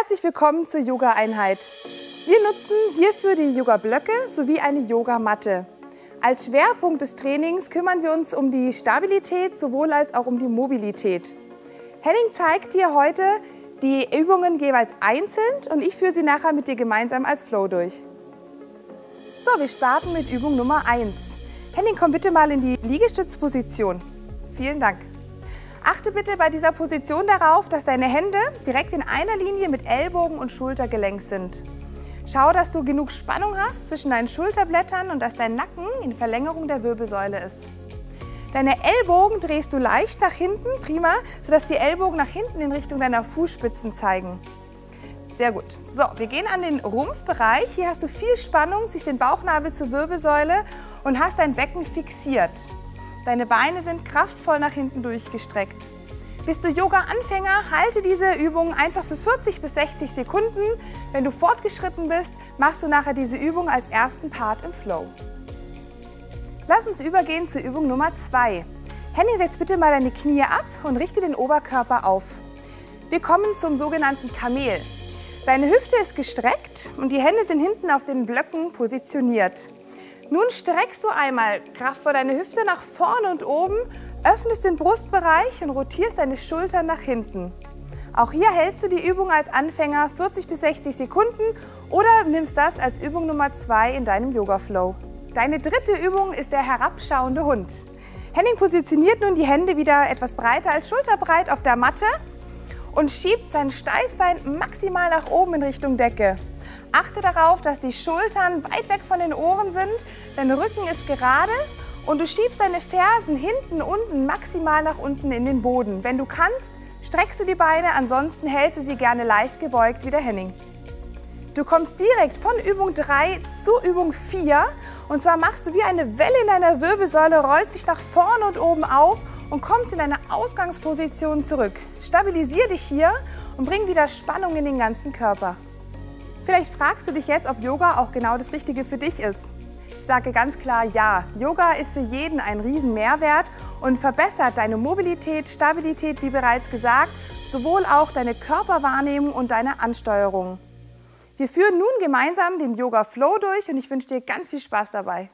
Herzlich willkommen zur Yoga-Einheit. Wir nutzen hierfür die Yoga-Blöcke sowie eine Yogamatte. Als Schwerpunkt des Trainings kümmern wir uns um die Stabilität sowohl als auch um die Mobilität. Henning zeigt dir heute die Übungen jeweils einzeln und ich führe sie nachher mit dir gemeinsam als Flow durch. So, wir starten mit Übung Nummer 1. Henning, komm bitte mal in die Liegestützposition. Vielen Dank. Achte bitte bei dieser Position darauf, dass deine Hände direkt in einer Linie mit Ellbogen und Schultergelenk sind. Schau, dass du genug Spannung hast zwischen deinen Schulterblättern und dass dein Nacken in Verlängerung der Wirbelsäule ist. Deine Ellbogen drehst du leicht nach hinten, prima, sodass die Ellbogen nach hinten in Richtung deiner Fußspitzen zeigen. Sehr gut. So, wir gehen an den Rumpfbereich. Hier hast du viel Spannung, ziehst den Bauchnabel zur Wirbelsäule und hast dein Becken fixiert. Deine Beine sind kraftvoll nach hinten durchgestreckt. Bist du Yoga-Anfänger, halte diese Übung einfach für 40 bis 60 Sekunden. Wenn du fortgeschritten bist, machst du nachher diese Übung als ersten Part im Flow. Lass uns übergehen zur Übung Nummer 2. Henning, setz bitte mal deine Knie ab und richte den Oberkörper auf. Wir kommen zum sogenannten Kamel. Deine Hüfte ist gestreckt und die Hände sind hinten auf den Blöcken positioniert. Nun streckst du einmal kraftvoll deine Hüfte nach vorne und oben, öffnest den Brustbereich und rotierst deine Schultern nach hinten. Auch hier hältst du die Übung als Anfänger 40 bis 60 Sekunden oder nimmst das als Übung Nummer 2 in deinem Yoga-Flow. Deine dritte Übung ist der herabschauende Hund. Henning positioniert nun die Hände wieder etwas breiter als schulterbreit auf der Matte und schiebt sein Steißbein maximal nach oben in Richtung Decke. Achte darauf, dass die Schultern weit weg von den Ohren sind, dein Rücken ist gerade und du schiebst deine Fersen hinten unten maximal nach unten in den Boden. Wenn du kannst, streckst du die Beine, ansonsten hältst du sie gerne leicht gebeugt wie der Henning. Du kommst direkt von Übung 3 zu Übung 4 und zwar machst du wie eine Welle in deiner Wirbelsäule, rollst dich nach vorne und oben auf und kommst in deine Ausgangsposition zurück. Stabilisier dich hier und bring wieder Spannung in den ganzen Körper. Vielleicht fragst du dich jetzt, ob Yoga auch genau das Richtige für dich ist. Ich sage ganz klar ja. Yoga ist für jeden ein riesen Mehrwert und verbessert deine Mobilität, Stabilität, wie bereits gesagt, sowohl auch deine Körperwahrnehmung und deine Ansteuerung. Wir führen nun gemeinsam den Yoga Flow durch und ich wünsche dir ganz viel Spaß dabei.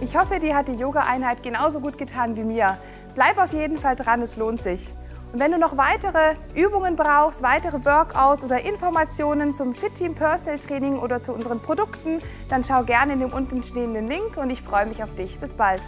Ich hoffe, dir hat die Yoga-Einheit genauso gut getan wie mir. Bleib auf jeden Fall dran, es lohnt sich. Und wenn du noch weitere Übungen brauchst, weitere Workouts oder Informationen zum Fit Team Personal Training oder zu unseren Produkten, dann schau gerne in dem unten stehenden Link und ich freue mich auf dich. Bis bald.